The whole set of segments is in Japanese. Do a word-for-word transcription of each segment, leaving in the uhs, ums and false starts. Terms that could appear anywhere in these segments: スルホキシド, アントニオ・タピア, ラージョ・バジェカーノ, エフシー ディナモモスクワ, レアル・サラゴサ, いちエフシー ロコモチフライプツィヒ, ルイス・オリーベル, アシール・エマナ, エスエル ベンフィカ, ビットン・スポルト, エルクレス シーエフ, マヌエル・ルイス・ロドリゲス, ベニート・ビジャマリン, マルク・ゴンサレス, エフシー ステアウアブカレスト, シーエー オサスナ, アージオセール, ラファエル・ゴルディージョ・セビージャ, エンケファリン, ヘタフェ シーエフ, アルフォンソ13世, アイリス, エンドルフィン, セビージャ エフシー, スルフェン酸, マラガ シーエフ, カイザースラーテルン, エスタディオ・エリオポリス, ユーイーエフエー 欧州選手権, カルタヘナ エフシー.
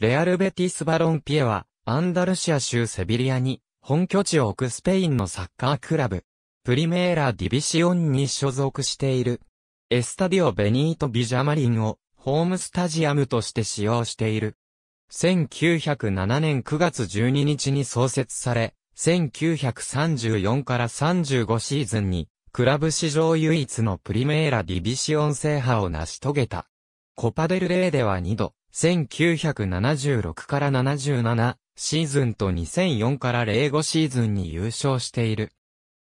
レアル・ベティス・バロンピエは、アンダルシア州セビリアに、本拠地を置くスペインのサッカークラブ、プリメーラ・ディビシオンに所属している。エスタディオ・ベニート・ビジャマリンを、ホームスタジアムとして使用している。せんきゅうひゃくななねんくがつじゅうににちに創設され、せんきゅうひゃくさんじゅうよんからさんじゅうごシーズンに、クラブ史上唯一のプリメーラ・ディビシオン制覇を成し遂げた。コパデルレイではにど、せんきゅうひゃくななじゅうろくからななじゅうななシーズンとにせんよんからぜろごシーズンに優勝している。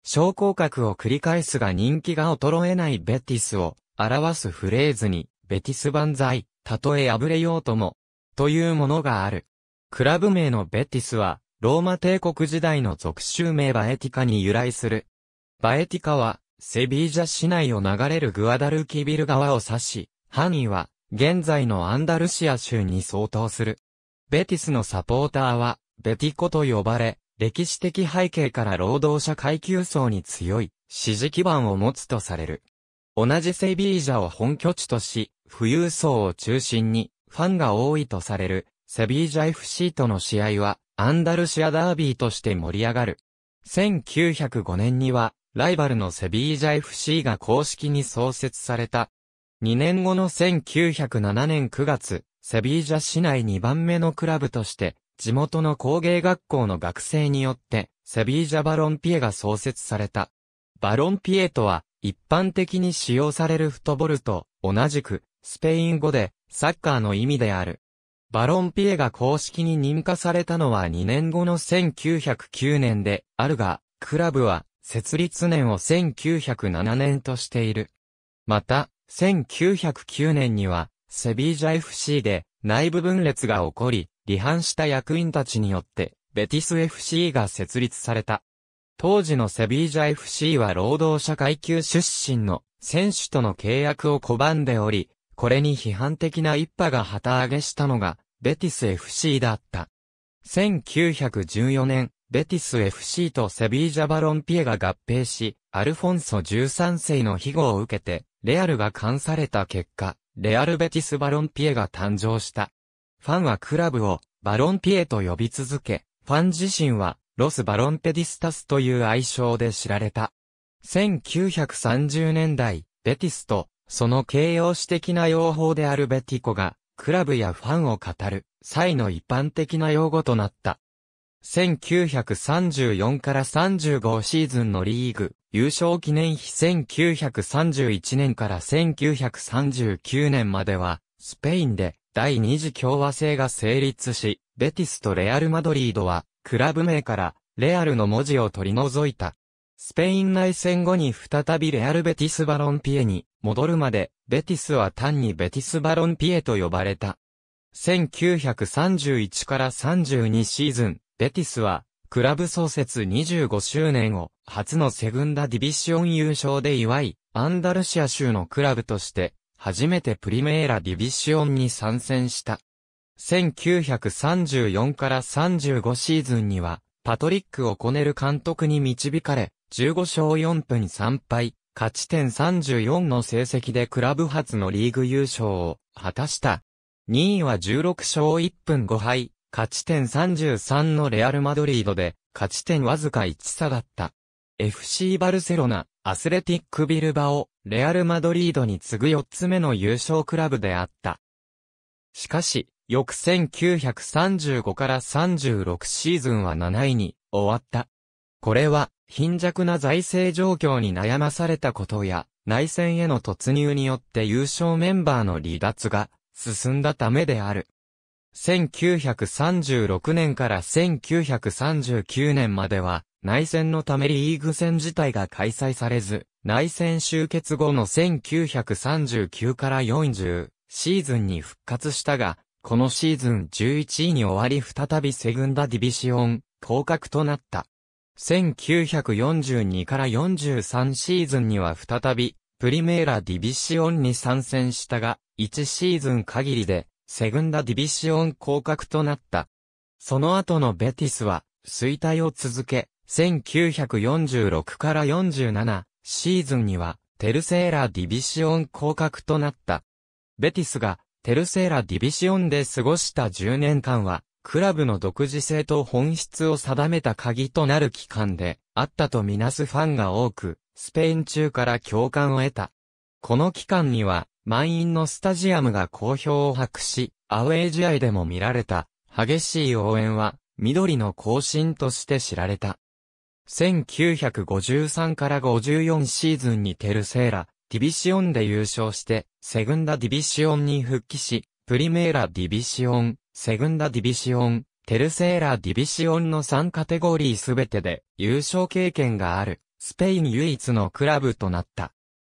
昇降格を繰り返すが人気が衰えないベティスを表すフレーズに、ベティス万歳、たとえ敗れようとも、というものがある。クラブ名のベティスは、ローマ帝国時代の属州名バエティカに由来する。バエティカは、セビージャ市内を流れるグアダルキビル川を指し、範囲は、現在のアンダルシア州に相当する。ベティスのサポーターは、ベティコと呼ばれ、歴史的背景から労働者階級層に強い、支持基盤を持つとされる。同じセビージャを本拠地とし、富裕層を中心に、ファンが多いとされる、セビージャ エフシー との試合は、アンダルシアダービーとして盛り上がる。せんきゅうひゃくごねんには、ライバルのセビージャ エフシー が公式に創設された。にねんごのせんきゅうひゃくななねんくがつ、セビージャ市内にばんめのクラブとして、地元の工芸学校の学生によって、セビージャバロンピエが創設された。バロンピエとは、一般的に使用されるフットボルと、同じく、スペイン語で、サッカーの意味である。バロンピエが公式に認可されたのはにねんごのせんきゅうひゃくきゅうねんであるが、クラブは設立年をせんきゅうひゃくななねんとしている。また、せんきゅうひゃくきゅうねんにはセビージャ エフシー で内部分裂が起こり、離反した役員たちによってベティス エフシー が設立された。当時のセビージャ エフシー は労働者階級出身の選手との契約を拒んでおり、これに批判的な一派が旗揚げしたのが、ベティス エフシー だった。せんきゅうひゃくじゅうよねん、ベティス エフシー とセビージャ・バロンピエが合併し、アルフォンソじゅうさんせいの庇護を受けて、レアルが冠された結果、レアル・ベティス・バロンピエが誕生した。ファンはクラブを、バロンピエと呼び続け、ファン自身は、ロス・バロンペディスタスという愛称で知られた。せんきゅうひゃくさんじゅうねんだい、ベティスと、その形容詞的な用法であるベティコが、クラブやファンを語る際の一般的な用語となった。せんきゅうひゃくさんじゅうよんからさんじゅうごシーズンのリーグ、優勝記念日せんきゅうひゃくさんじゅういちねんからせんきゅうひゃくさんじゅうきゅうねんまでは、スペインで第二次共和制が成立し、ベティスとレアル・マドリードは、クラブ名からレアルの文字を取り除いた。スペイン内戦後に再びレアル・ベティス・バロンピエに戻るまで、ベティスは単にベティス・バロンピエと呼ばれた。せんきゅうひゃくさんじゅういちからさんじゅうにシーズン、ベティスは、クラブ創設にじゅうごしゅうねんを初のセグンダ・ディビシオン優勝で祝い、アンダルシア州のクラブとして、初めてプリメーラ・ディビシオンに参戦した。せんきゅうひゃくさんじゅうよんからさんじゅうごシーズンには、パトリック・オコネル監督に導かれ、じゅうごしょうよんぶんさんぱい、勝ち点さんじゅうよんの成績でクラブ初のリーグ優勝を果たした。にいはじゅうろくしょういちぶんごはい、勝ち点さんじゅうさんのレアル・マドリードで、勝ち点わずかいちさだった。エフシー バルセロナ、アスレティック・ビルバオ、レアル・マドリードに次ぐよっつめの優勝クラブであった。しかし、翌せんきゅうひゃくさんじゅうごからさんじゅうろくシーズンはなないに終わった。これは、貧弱な財政状況に悩まされたことや、内戦への突入によって優勝メンバーの離脱が進んだためである。せんきゅうひゃくさんじゅうろくねんからせんきゅうひゃくさんじゅうきゅうねんまでは、内戦のためリーグ戦自体が開催されず、内戦終結後のせんきゅうひゃくさんじゅうきゅうからよんじゅうシーズンに復活したが、このシーズンじゅういちいに終わり再びセグンダ・ディビシオン降格となった。せんきゅうひゃくよんじゅうにからよんじゅうさんシーズンには再び、プリメーラ・ディビシオンに参戦したが、いちシーズン限りで、セグンダ・ディビシオン降格となった。その後のベティスは、衰退を続け、せんきゅうひゃくよんじゅうろくからよんじゅうななシーズンには、テルセーラ・ディビシオン降格となった。ベティスが、テルセーラ・ディビシオンで過ごしたじゅうねんかんは、クラブの独自性と本質を定めた鍵となる期間であったとみなすファンが多く、スペイン中から共感を得た。この期間には、満員のスタジアムが好評を博し、アウェー試合でも見られた、激しい応援は、緑の行進として知られた。せんきゅうひゃくごじゅうさんからごじゅうよんシーズンにテルセーラ・ディビシオンで優勝して、セグンダ・ディビシオンに復帰し、プリメーラ・ディビシオン、セグンダ・ディビシオン、テルセーラ・ディビシオンのさんカテゴリーすべてで優勝経験がある、スペイン唯一のクラブとなった。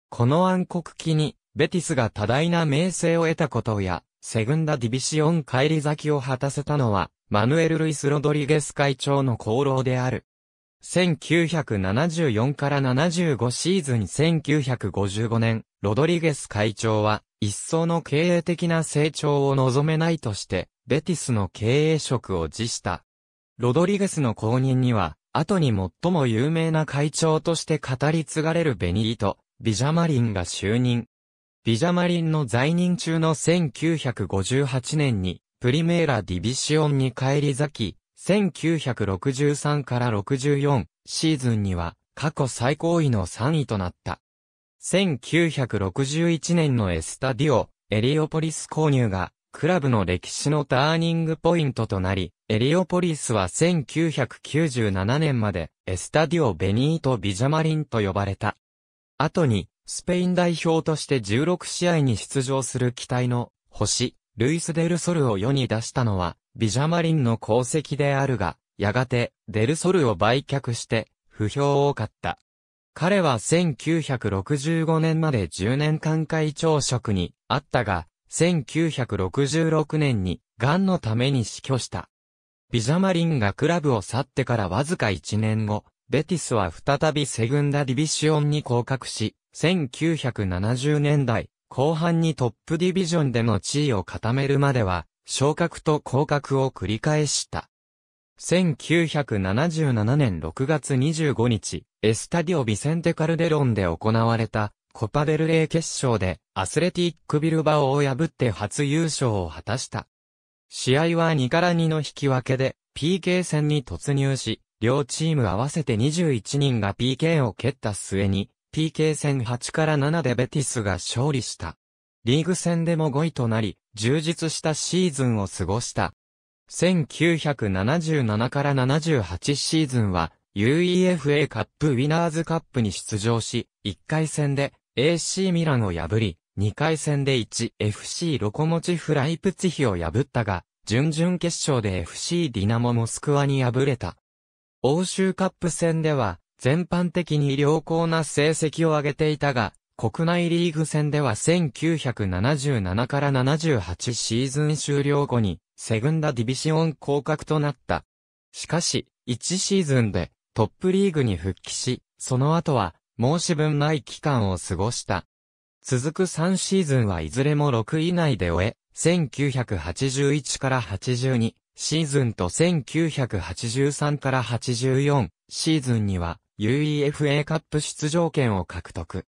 この暗黒期に、ベティスが多大な名声を得たことや、セグンダ・ディビシオン返り咲きを果たせたのは、マヌエル・ルイス・ロドリゲス会長の功労である。せんきゅうひゃくななじゅうよんからななじゅうごシーズンせんきゅうひゃくごじゅうごねん、ロドリゲス会長は、一層の経営的な成長を望めないとして、ベティスの経営職を辞した。ロドリゲスの後任には、後に最も有名な会長として語り継がれるベニート・ビジャマリンが就任。ビジャマリンの在任中のせんきゅうひゃくごじゅうはちねんに、プリメーラ・ディビシオンに返り咲き、せんきゅうひゃくろくじゅうさんからろくじゅうよんシーズンには過去最高位のさんいとなった。せんきゅうひゃくろくじゅういちねんのエスタディオ・エリオポリス購入がクラブの歴史のターニングポイントとなり、エリオポリスはせんきゅうひゃくきゅうじゅうななねんまでエスタディオ・ベニート・ビジャマリンと呼ばれた。後にスペイン代表としてじゅうろくしあいに出場する期待の星、ルイス・デル・ソルを世に出したのは、ビジャマリンの功績であるが、やがて、デルソルを売却して、不評を買った。彼はせんきゅうひゃくろくじゅうごねんまでじゅうねんかん会長職にあったが、せんきゅうひゃくろくじゅうろくねんに、癌のために死去した。ビジャマリンがクラブを去ってからわずかいちねんご、ベティスは再びセグンダ・ディビシオンに降格し、せんきゅうひゃくななじゅうねんだいこう半にトップディビジョンでの地位を固めるまでは、昇格と降格を繰り返した。せんきゅうひゃくななじゅうななねんろくがつにじゅうごにち、エスタディオ・ビセンテ・カルデロンで行われたコパデルレイ決勝でアスレティック・ビルバオを破って初優勝を果たした。試合はにからにの引き分けで ピーケー 戦に突入し、両チーム合わせてにじゅういちにんが ピーケー を蹴った末に、ピーケー 戦はちからななでベティスが勝利した。リーグ戦でもごいとなり、充実したシーズンを過ごした。せんきゅうひゃくななじゅうななからななじゅうはちシーズンは ユーイーエフエー カップウィナーズカップに出場し、いっかいせんで エーシー ミランを破り、にかいせんで いちエフシー ロコモチフライプツィヒを破ったが、準々決勝で エフシー ディナモモスクワに敗れた。欧州カップ戦では、全般的に良好な成績を上げていたが、国内リーグ戦ではせんきゅうひゃくななじゅうななからななじゅうはちシーズン終了後にセグンダ・ディビシオン降格となった。しかし、いちシーズンでトップリーグに復帰し、その後は申し分ない期間を過ごした。続くさんシーズンはいずれもろくい以内で終え、せんきゅうひゃくはちじゅういちからはちじゅうにシーズンとせんきゅうひゃくはちじゅうさんからはちじゅうよんシーズンには ユーイーエフエー カップ出場権を獲得。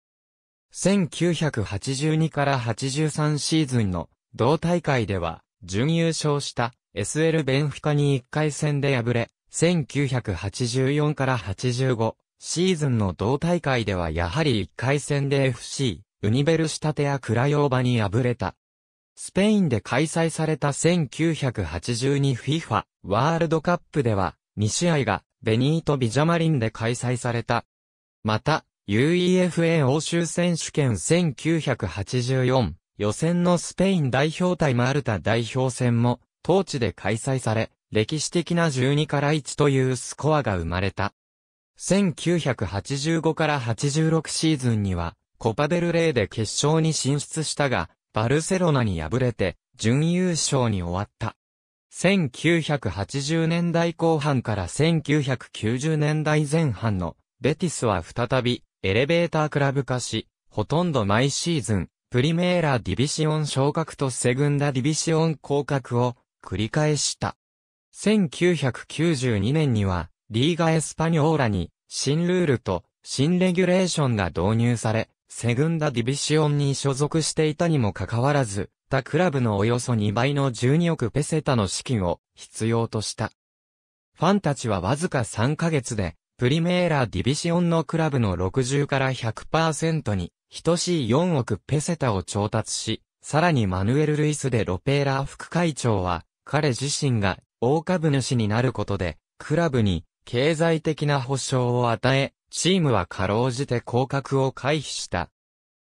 せんきゅうひゃくはちじゅうにからはちじゅうさんシーズンの同大会では準優勝した エスエル ベンフィカにいっかいせんで敗れ、せんきゅうひゃくはちじゅうよんからはちじゅうごシーズンの同大会ではやはりいっかいせんで エフシー ウニベルシタテアクラヨーバに敗れた。スペインで開催された せんきゅうひゃくはちじゅうにフィファ ワールドカップではにしあいがベニート・ビジャマリンで開催された。また、ユーイーエフエー 欧州選手権せんきゅうひゃくはちじゅうよん予選のスペイン代表対マルタ代表戦も当地で開催され、歴史的なじゅうにからいちというスコアが生まれた。せんきゅうひゃくはちじゅうごからはちじゅうろくシーズンにはコパデルレイで決勝に進出したが、バルセロナに敗れて準優勝に終わった。せんきゅうひゃくはちじゅうねんだいこう半からせんきゅうひゃくきゅうじゅうねんだいぜん半のベティスは再びエレベータークラブ化し、ほとんど毎シーズン、プリメーラ・ディビシオン昇格とセグンダ・ディビシオン降格を繰り返した。せんきゅうひゃくきゅうじゅうにねんには、リーガ・エスパニョーラに、新ルールと新レギュレーションが導入され、セグンダ・ディビシオンに所属していたにもかかわらず、ったクラブのおよそにばいのじゅうにおくペセタの資金を必要とした。ファンたちはわずかさんかげつで、プリメーラ・ディビシオンのクラブのろくじゅうから ひゃくパーセント に等しいよんおくペセタを調達し、さらにマヌエル・ルイス・デ・ロペーラ副会長は、彼自身が大株主になることで、クラブに経済的な保障を与え、チームはかろうじて降格を回避した。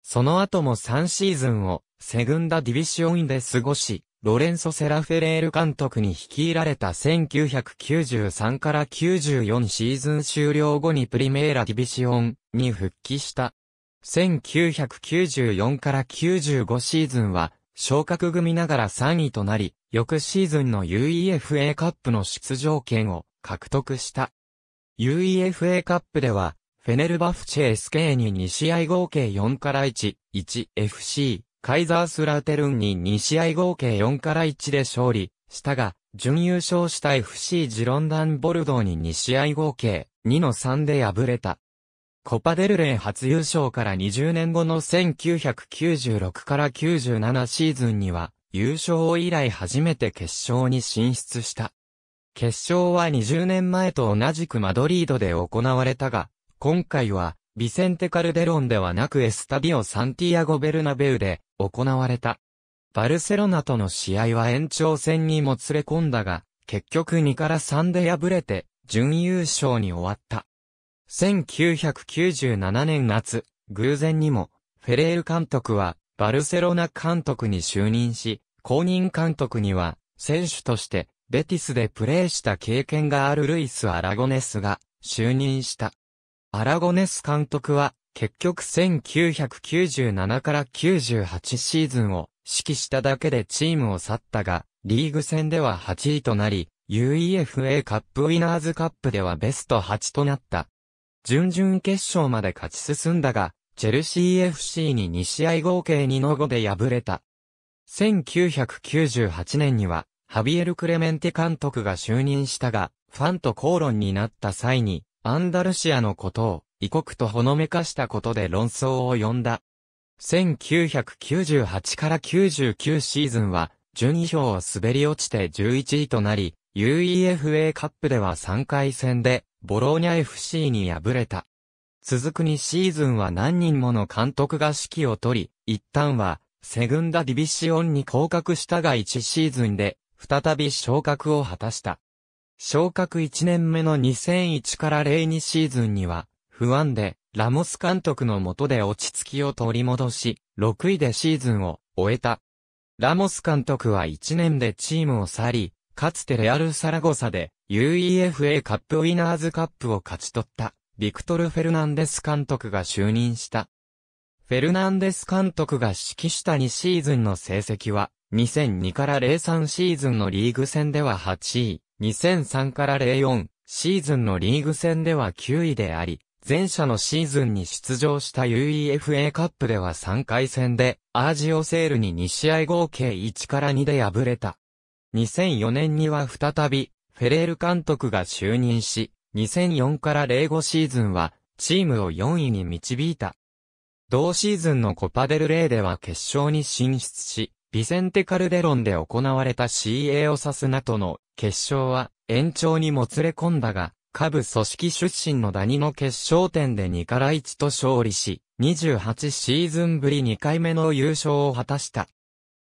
その後もさんシーズンをセグンダディビシオンで過ごし、ロレンソ・セラフェレール監督に率いられたせんきゅうひゃくきゅうじゅうさんから きゅうじゅうよんシーズン終了後にプリメーラディビシオンに復帰した。せんきゅうひゃくきゅうじゅうよんから きゅうじゅうごシーズンは昇格組ながらさんいとなり、翌シーズンの ユーイーエフエー カップの出場権を獲得した。ユーイーエフエー カップでは、フェネルバフチェ エスケー ににしあい合計よんから いち、いち エフシー、カイザースラーテルンににしあい合計よんから いちで勝利したが、準優勝した エフシー ジロンダンボルドーににしあい合計にの さんで敗れた。コパデルレイ初優勝からにじゅうねんごのせんきゅうひゃくきゅうじゅうろくから きゅうじゅうななシーズンには、優勝以来初めて決勝に進出した。決勝はにじゅうねんまえと同じくマドリードで行われたが、今回は、ビセンテ・カルデロンではなくエスタディオ・サンティアゴ・ベルナベウで行われた。バルセロナとの試合は延長戦にもつれ込んだが、結局にから さんで敗れて、準優勝に終わった。せんきゅうひゃくきゅうじゅうななねんなつ、偶然にも、フェレール監督は、バルセロナ監督に就任し、後任監督には、選手として、ベティスでプレーした経験があるルイス・アラゴネスが、就任した。アラゴネス監督は、結局せんきゅうひゃくきゅうじゅうななから きゅうじゅうはちシーズンを指揮しただけでチームを去ったが、リーグ戦でははちいとなり、ユーイーエフエー カップウィナーズカップではベストはちとなった。準々決勝まで勝ち進んだが、チェルシー エフシー ににしあい合計にの ごで敗れた。せんきゅうひゃくきゅうじゅうはちねんには、ハビエル・クレメンテ監督が就任したが、ファンと口論になった際に、アンダルシアのことを異国とほのめかしたことで論争を呼んだ。せんきゅうひゃくきゅうじゅうはちから きゅうじゅうきゅうシーズンは順位表を滑り落ちてじゅういちいとなり、ユーイーエフエー カップではさんかいせんでボローニャ エフシー に敗れた。続くにシーズンは何人もの監督が指揮を取り、一旦はセグンダディビシオンに降格したがいちシーズンで再び昇格を果たした。昇格いちねんめのにせんいちから ぜろにシーズンには、不安で、ラモス監督の下で落ち着きを取り戻し、ろくいでシーズンを終えた。ラモス監督はいちねんでチームを去り、かつてレアル・サラゴサで ユーイーエフエー カップウィナーズカップを勝ち取った、ビクトル・フェルナンデス監督が就任した。フェルナンデス監督が指揮したにシーズンの成績は、にせんにから ぜろさんシーズンのリーグ戦でははちい。にせんさんから ぜろよんシーズンのリーグ戦ではきゅういであり、前者のシーズンに出場した ユーイーエフエー カップではさんかいせんで、アージオセールににしあい合計いちから にで敗れた。にせんよねんには再び、フェレール監督が就任し、にせんよんから ぜろごシーズンは、チームをよんいに導いた。同シーズンのコパデルレイでは決勝に進出し、ビセンテ・カルデロンで行われた シーエー オサスナとの決勝は延長にもつれ込んだが、下部組織出身のダニの決勝点でにから いちと勝利し、にじゅうはちシーズンぶりにかいめの優勝を果たした。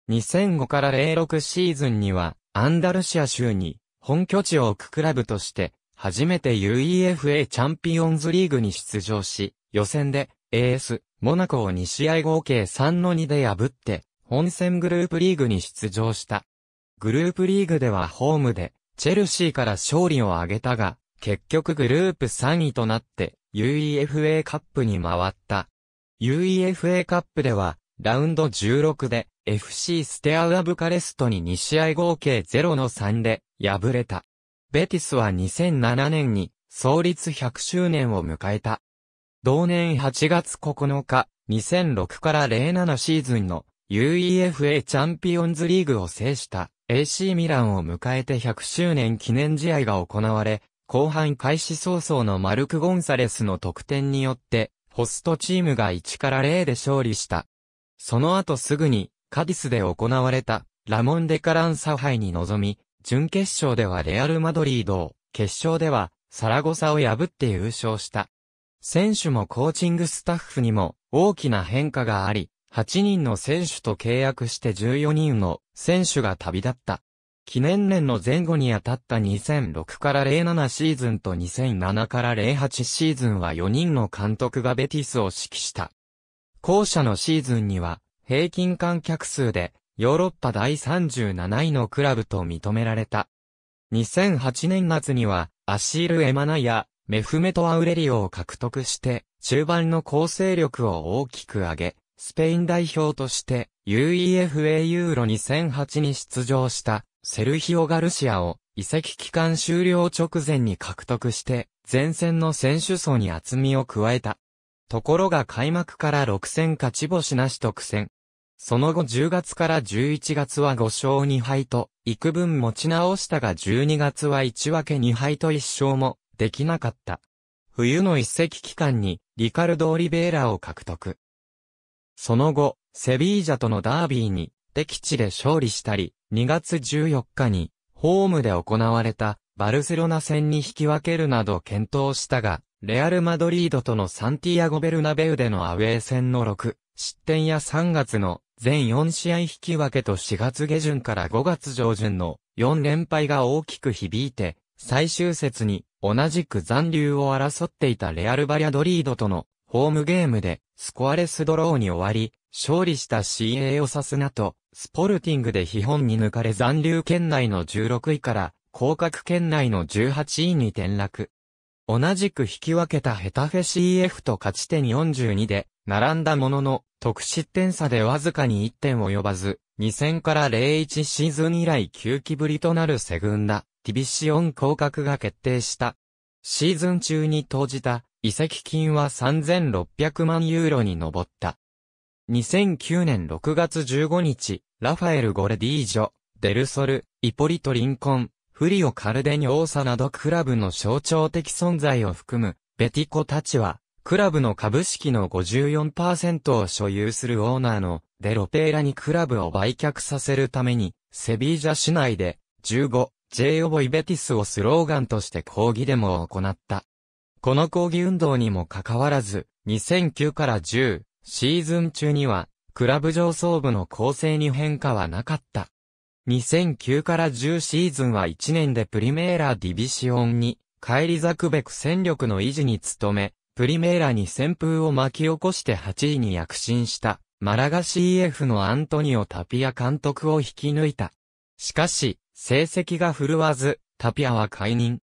にせんごから ぜろろくシーズンには、アンダルシア州に本拠地を置くクラブとして、初めて ユーイーエフエー チャンピオンズリーグに出場し、予選で エーエス モナコをにしあい合計 さんの にで破って、本戦グループリーグに出場した。グループリーグではホームで、チェルシーから勝利を挙げたが、結局グループさんいとなって、ユーイーエフエー カップに回った。ユーイーエフエー カップでは、ラウンドじゅうろくで、エフシー ステアウアブカレストににしあい合計 ぜろの さんで、敗れた。ベティスはにせんななねんに、創立ひゃくしゅうねんを迎えた。同年はちがつここのか、にせんろくから ぜろななシーズンの、ユーイーエフエー チャンピオンズリーグを制した エーシー ミランを迎えてひゃくしゅうねん記念試合が行われ、後半開始早々のマルク・ゴンサレスの得点によって、ホストチームがいちから ぜろで勝利した。その後すぐに、カディスで行われたラモン・デ・カランサ杯に臨み、準決勝ではレアル・マドリードを、決勝ではサラゴサを破って優勝した。選手もコーチングスタッフにも大きな変化があり、はちにんの選手と契約してじゅうよにんの選手が旅立った。記念年の前後に当たったにせんろくからゼロななシーズンとにせんななからゼロはちシーズンはよにんの監督がベティスを指揮した。後者のシーズンには平均観客数でヨーロッパ第さんじゅうなないのクラブと認められた。にせんはちねん夏にはアシール・エマナやメフメト・アウレリオを獲得して中盤の構成力を大きく上げ、スペイン代表として ユーイーエフエー ユーロにせんはちに出場したセルヒオ・ガルシアを移籍期間終了直前に獲得して前線の選手層に厚みを加えた。ところが開幕からろく戦勝ち星なしと苦戦。その後じゅうがつからじゅういちがつはごしょうにはいと幾分持ち直したがじゅうにがつはいちぶけにはいといっしょうもできなかった。冬の移籍期間にリカルド・オリベイラを獲得。その後、セビージャとのダービーに敵地で勝利したり、にがつじゅうよっかにホームで行われたバルセロナ戦に引き分けるなど検討したが、レアル・マドリードとのサンティアゴ・ベルナベウでのアウェー戦のろくしってんやさんがつの全よんしあい引き分けとしがつげじゅんからごがつじょうじゅんのよんれんぱいが大きく響いて、最終節に同じく残留を争っていたレアル・バリャドリードとのホームゲームでスコアレスドローに終わり、勝利した シーエー オサスナとスポルティングで基本に抜かれ残留圏内のじゅうろくいから降格圏内のじゅうはちいに転落。同じく引き分けたヘタフェ シーエフ と勝ち点よんじゅうにで並んだものの得失点差でわずかにいってん及ばず、に戦からゼロいちシーズン以来きゅうきぶりとなるセグンダ、ディビシオン降格が決定した。シーズン中に投じた移籍金はさんぜんろっぴゃくまんユーロに上った。にせんきゅうねんろくがつじゅうごにち、ラファエル・ゴレディージョ、デルソル、イポリト・リンコン、フリオ・カルデニョーサなどクラブの象徴的存在を含む、ベティコたちは、クラブの株式の ごじゅうよんパーセント を所有するオーナーのデ・ロペイラにクラブを売却させるために、セビージャ市内で、じゅうごジェイ オボイ・ベティスをスローガンとして抗議デモを行った。この抗議運動にもかかわらず、にせんきゅうからじゅうシーズン中には、クラブ上層部の構成に変化はなかった。にせんきゅうからじゅうシーズンはいちねんでプリメーラディビシオンに返り咲くべく戦力の維持に努め、プリメーラに旋風を巻き起こしてはちいに躍進した、マラガ シーエフ のアントニオ・タピア監督を引き抜いた。しかし、成績が振るわず、タピアは解任。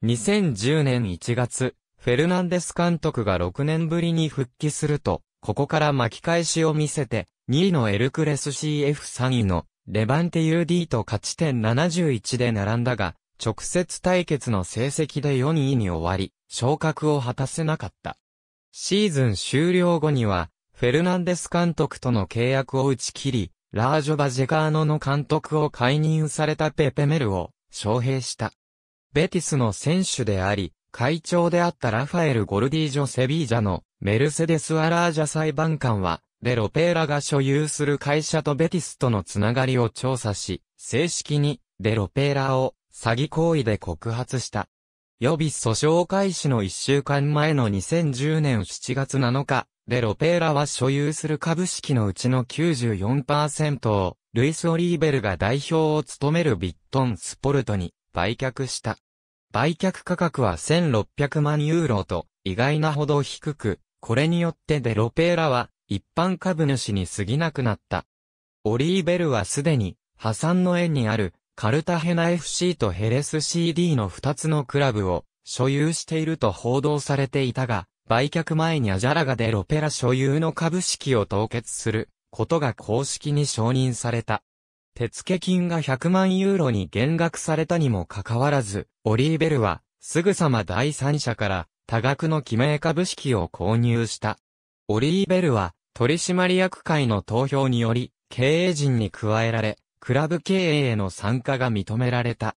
にせんじゅうねんいちがつ、フェルナンデス監督がろくねんぶりに復帰すると、ここから巻き返しを見せて、にいのエルクレス シーエフさんいのレバンテ ユーディー と勝ち点ななじゅういちで並んだが、直接対決の成績でよんいに終わり、昇格を果たせなかった。シーズン終了後には、フェルナンデス監督との契約を打ち切り、ラージョ・バジェカーノの監督を解任されたペペメルを招聘した。ベティスの選手であり、会長であったラファエル・ゴルディージョ・セビージャのメルセデス・アラージャ裁判官は、デ・ロペイラが所有する会社とベティスとのつながりを調査し、正式にデ・ロペイラを詐欺行為で告発した。予備訴訟開始のいっしゅうかんまえのにせんじゅうねんしちがつなのか、デ・ロペイラは所有する株式のうちの きゅうじゅうよんパーセント を、ルイス・オリーベルが代表を務めるビットン・スポルトに売却した。売却価格はせんろっぴゃくまんユーロと意外なほど低く、これによってデ・ロペイラは一般株主に過ぎなくなった。オリーベルはすでに破産の縁にあるカルタヘナ エフシー とヘレス シーディー のふたつのクラブを所有していると報道されていたが、売却前にアジャラがデ・ロペイラ所有の株式を凍結することが公式に承認された。手付金がひゃくまんユーロに減額されたにもかかわらず、オリーベルは、すぐさま第三者から、多額の記名株式を購入した。オリーベルは、取締役会の投票により、経営陣に加えられ、クラブ経営への参加が認められた。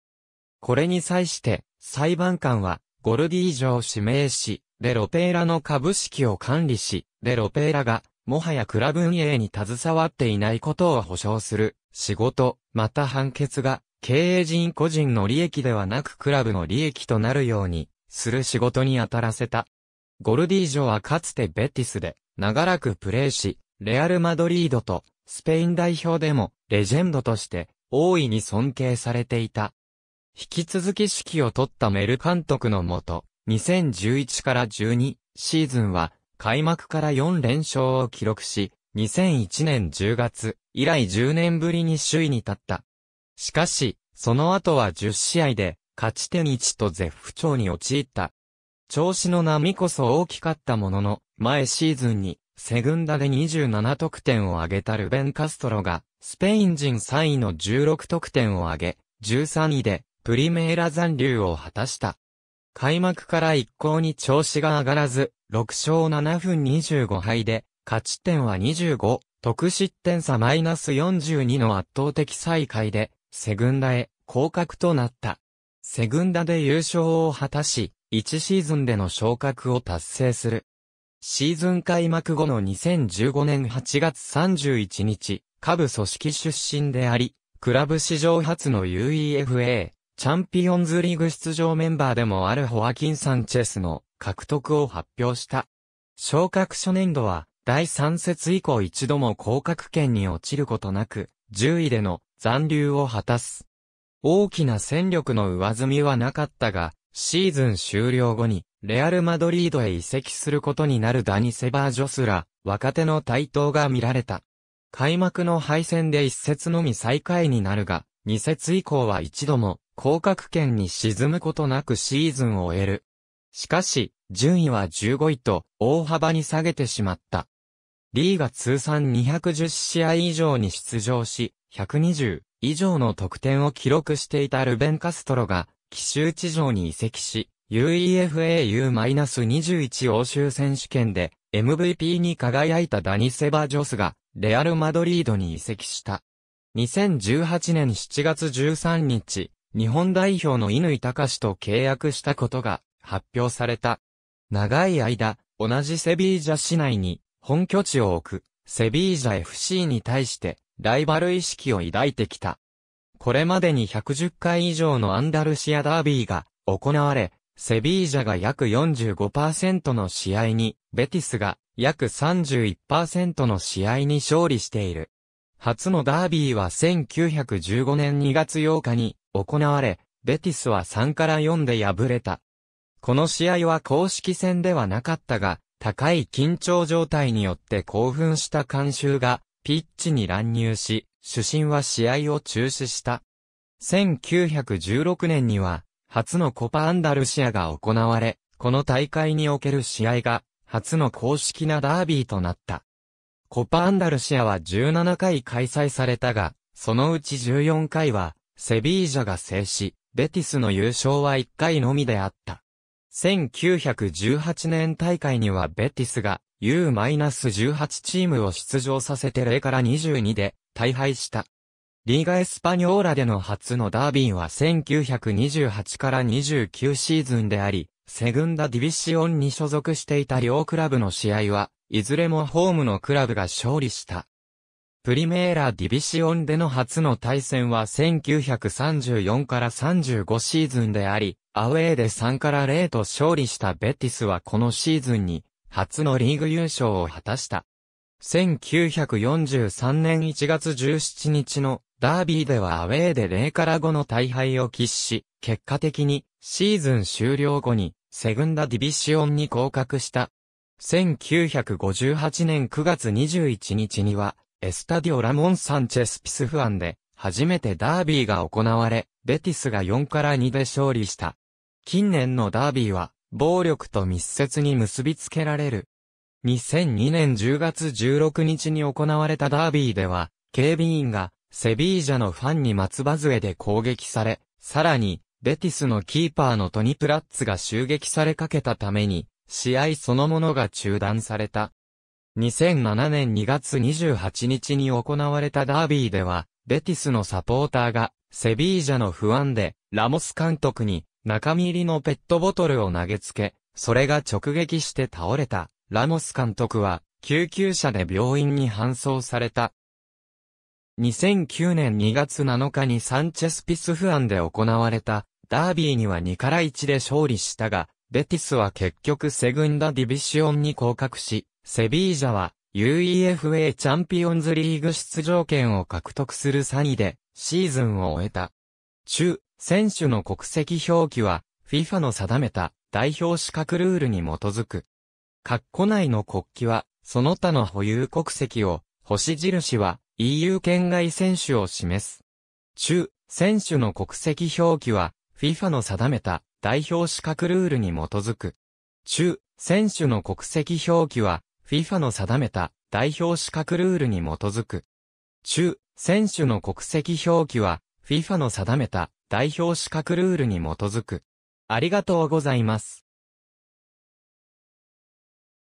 これに際して、裁判官は、ゴルディージョを指名し、デ・ロペイラの株式を管理し、デ・ロペイラが、もはや蔵運営に携わっていないことを保証する仕事、また判決が経営人個人の利益ではなくクラブの利益となるようにする仕事に当たらせた。ゴルディージョはかつてベティスで長らくプレーし、レアル・マドリードとスペイン代表でもレジェンドとして大いに尊敬されていた。引き続き指揮を取ったメル監督のもと、にせんじゅういちからじゅうにシーズンは開幕からよん連勝を記録し、にせんいちねんじゅうがつ以来じゅうねんぶりに首位に立った。しかし、その後はじゅう試合で勝ち点いちと絶不調に陥った。調子の波こそ大きかったものの、前シーズンにセグンダでにじゅうなな得点を挙げたルベン・カストロが、スペイン人さんいのじゅうろく得点を挙げ、じゅうさんいでプリメーラ残留を果たした。開幕から一向に調子が上がらず、ろくしょうななぶにじゅうごはいで、勝ち点はにじゅうご、得失点差マイナスよんじゅうにの圧倒的最下位で、セグンダへ降格となった。セグンダで優勝を果たし、いちシーズンでの昇格を達成する。シーズン開幕後のにせんじゅうごねんはちがつさんじゅういちにち、下部組織出身であり、クラブ史上初の ユーイーエフエー。チャンピオンズリーグ出場メンバーでもあるホアキン・サンチェスの獲得を発表した。昇格初年度はだいさん節以降一度も降格圏に落ちることなくじゅういでの残留を果たす。大きな戦力の上積みはなかったが、シーズン終了後にレアル・マドリードへ移籍することになるダニ・セバージョスら若手の台頭が見られた。開幕の敗戦でいち節のみ最下位になるが、に節以降は一度も降格圏に沈むことなくシーズンを終える。しかし、順位はじゅうごいと大幅に下げてしまった。リーガ通算にひゃくじゅう試合以上に出場し、ひゃくにじゅう以上の得点を記録していたルベン・カストロが、奇襲地上に移籍し、ユーイーエフエーユーにじゅういち 欧州選手権で エムブイピー に輝いたダニ・セバジョスが、レアル・マドリードに移籍した。にせんじゅうはちねんしちがつじゅうさんにち、日本代表の乾貴士と契約したことが発表された。長い間、同じセビージャ市内に本拠地を置くセビージャ エフシー に対してライバル意識を抱いてきた。これまでにひゃくじゅっかい以上のアンダルシアダービーが行われ、セビージャが約 よんじゅうごパーセント の試合に、ベティスが約 さんじゅういちパーセント の試合に勝利している。初のダービーはせんきゅうひゃくじゅうごねんにがつようかに、行われ、ベティスはさんからよんで敗れた。この試合は公式戦ではなかったが、高い緊張状態によって興奮した観衆が、ピッチに乱入し、主審は試合を中止した。せんきゅうひゃくじゅうろくねんには、初のコパ・アンダルシアが行われ、この大会における試合が、初の公式なダービーとなった。コパ・アンダルシアはじゅうななかい開催されたが、そのうちじゅうよんかいは、セビージャが制し、ベティスの優勝はいっかいのみであった。せんきゅうひゃくじゅうはちねん大会にはベティスが ユーじゅうはち チームを出場させてゼロからにじゅうにで大敗した。リーガ・エスパニョーラでの初のダービーはせんきゅうひゃくにじゅうはちからにじゅうきゅうシーズンであり、セグンダ・ディビシオンに所属していた両クラブの試合はいずれもホームのクラブが勝利した。プリメーラ・ディビシオンでの初の対戦はせんきゅうひゃくさんじゅうよんからさんじゅうごシーズンであり、アウェーでさんからゼロと勝利したベティスはこのシーズンに初のリーグ優勝を果たした。せんきゅうひゃくよんじゅうさんねんいちがつじゅうしちにちのダービーではアウェーでゼロからごの大敗を喫し、結果的にシーズン終了後にセグンダ・ディビシオンに降格した。せんきゅうひゃくごじゅうはちねんくがつにじゅういちにちには、エスタディオ・ラモン・サンチェス・ピスフアンで初めてダービーが行われ、ベティスがよんからにで勝利した。近年のダービーは暴力と密接に結びつけられる。にせんにねんじゅうがつじゅうろくにちに行われたダービーでは、警備員がセビージャのファンに松葉杖で攻撃され、さらにベティスのキーパーのトニ・プラッツが襲撃されかけたために、試合そのものが中断された。にせんななねんにがつにじゅうはちにちに行われたダービーでは、ベティスのサポーターが、セビージャの不安で、ラモス監督に、中身入りのペットボトルを投げつけ、それが直撃して倒れた。ラモス監督は、救急車で病院に搬送された。にせんきゅうねんにがつなのかにサンチェス・ピスフアンで行われたダービーにはにからいちで勝利したが、ベティスは結局セグンダ・ディビシオンに降格し、セビージャは ユーイーエフエー チャンピオンズリーグ出場権を獲得するさんいでシーズンを終えた。中、選手の国籍表記は フィファ の定めた代表資格ルールに基づく。括弧内の国旗はその他の保有国籍を、星印は イーユー 圏外選手を示す。中、選手の国籍表記は フィファ の定めた代表資格ルールに基づく。中、選手の国籍表記は フィファ の定めた代表資格ルールに基づく。中、選手の国籍表記は フィファ の定めた代表資格ルールに基づく。ありがとうございます。